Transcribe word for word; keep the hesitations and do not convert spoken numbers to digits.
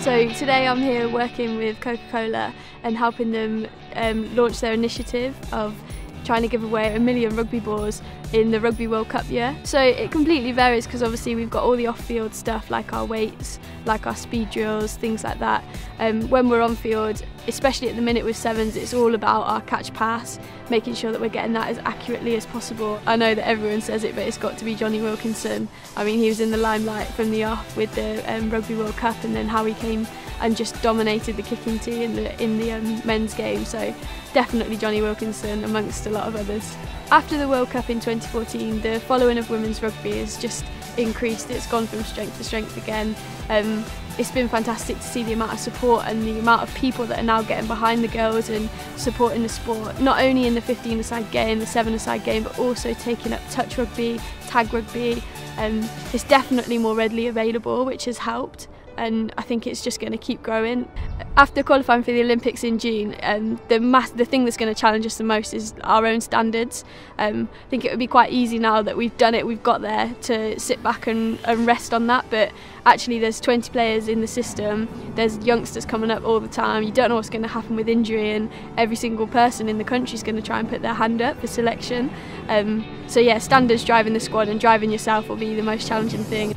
So today I'm here working with Coca-Cola and helping them um, launch their initiative of trying to give away a million rugby balls in the Rugby World Cup year. So it completely varies because obviously we've got all the off-field stuff like our weights, like our speed drills, things like that. Um, when we're on field, especially at the minute with sevens, it's all about our catch pass, making sure that we're getting that as accurately as possible. I know that everyone says it, but it's got to be Johnny Wilkinson. I mean, he was in the limelight from the off with the um, Rugby World Cup, and then how he came and just dominated the kicking tee in the, in the um, men's game. So definitely Johnny Wilkinson amongst a lot of others. After the World Cup in twenty fourteen, the following of women's rugby has just increased. It's gone from strength to strength again. Um, it's been fantastic to see the amount of support and the amount of people that are now getting behind the girls and supporting the sport, not only in the fifteen-a-side game, the seven-a-side game, but also taking up touch rugby, tag rugby. Um, it's definitely more readily available, which has helped. And I think it's just going to keep growing. After qualifying for the Olympics in June, um, the, mass the thing that's going to challenge us the most is our own standards. Um, I think it would be quite easy now that we've done it, we've got there, to sit back and, and rest on that, but actually there's twenty players in the system, there's youngsters coming up all the time, you don't know what's going to happen with injury, and every single person in the country is going to try and put their hand up for selection. Um, so yeah, standards driving the squad and driving yourself will be the most challenging thing.